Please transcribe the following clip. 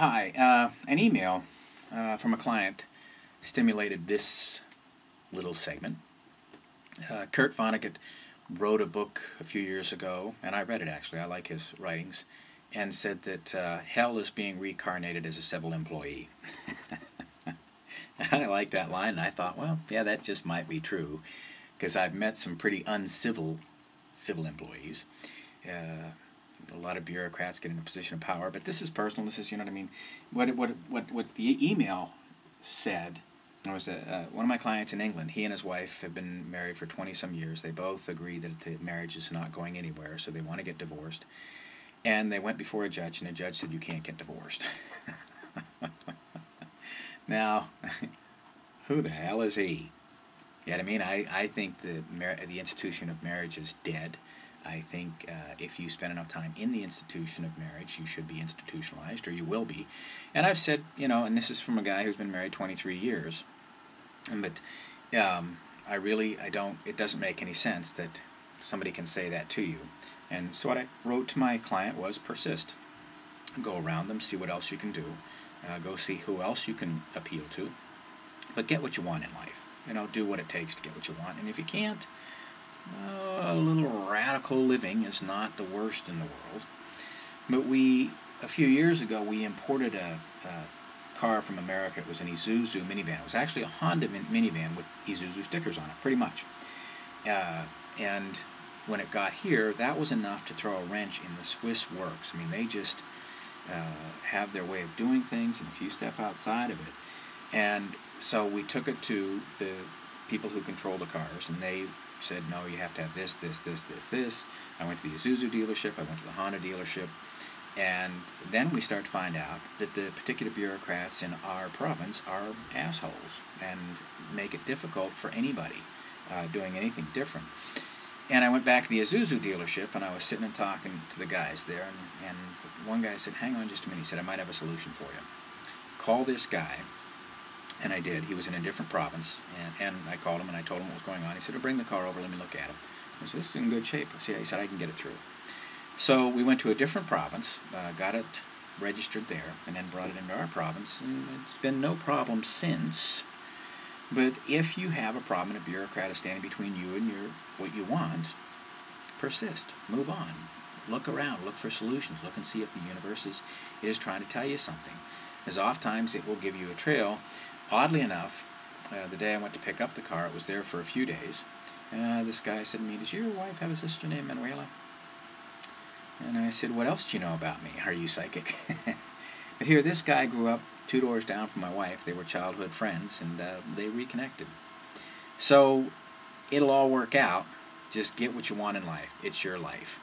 Hi, an email from a client stimulated this little segment. Kurt Vonnegut wrote a book a few years ago, and I read it actually, I like his writings, and said that hell is being reincarnated as a civil employee. I like that line, and I thought, well, yeah, that just might be true, because I've met some pretty uncivil employees. A lot of bureaucrats get in a position of power, but this is personal. This is, you know what I mean. What the email said was that one of my clients in England, he and his wife have been married for 20-some years. They both agree that the marriage is not going anywhere, so they want to get divorced. And they went before a judge, and the judge said, "You can't get divorced." Now, who the hell is he? You know what I mean? I think the institution of marriage is dead. I think if you spend enough time in the institution of marriage, you should be institutionalized, or you will be. And I've said, you know, and this is from a guy who's been married 23 years, but it doesn't make any sense that somebody can say that to you. And so what I wrote to my client was persist. Go around them, see what else you can do. Go see who else you can appeal to. But get what you want in life. You know, do what it takes to get what you want. And if you can't, a little radical living is not the worst in the world. But a few years ago, we imported a car from America. It was an Isuzu minivan. It was actually a Honda minivan with Isuzu stickers on it, pretty much. And when it got here, that was enough to throw a wrench in the Swiss works. I mean, they just have their way of doing things, and if you step outside of it. And so we took it to the people who control the cars, and they said, no, you have to have this, this, this, this, this. I went to the Isuzu dealership, I went to the Honda dealership, and then we start to find out that the particular bureaucrats in our province are assholes and make it difficult for anybody doing anything different. And I went back to the Isuzu dealership, and I was sitting and talking to the guys there, and one guy said, hang on just a minute, he said, I might have a solution for you. Call this guy. And I did. He was in a different province, and I called him, and I told him what was going on. He said, oh, bring the car over, let me look at it. I said, this is in good shape. So, yeah, he said, I can get it through. So we went to a different province, got it registered there, and then brought it into our province, and it's been no problem since. But if you have a problem and a bureaucrat is standing between you and what you want, persist, move on, look around, look for solutions, look and see if the universe is trying to tell you something. As oftentimes it will give you a trail. Oddly enough, the day I went to pick up the car, it was there for a few days. This guy said to me, does your wife have a sister named Manuela? And I said, what else do you know about me? Are you psychic? But here, this guy grew up 2 doors down from my wife. They were childhood friends, and they reconnected. So it'll all work out. Just get what you want in life. It's your life.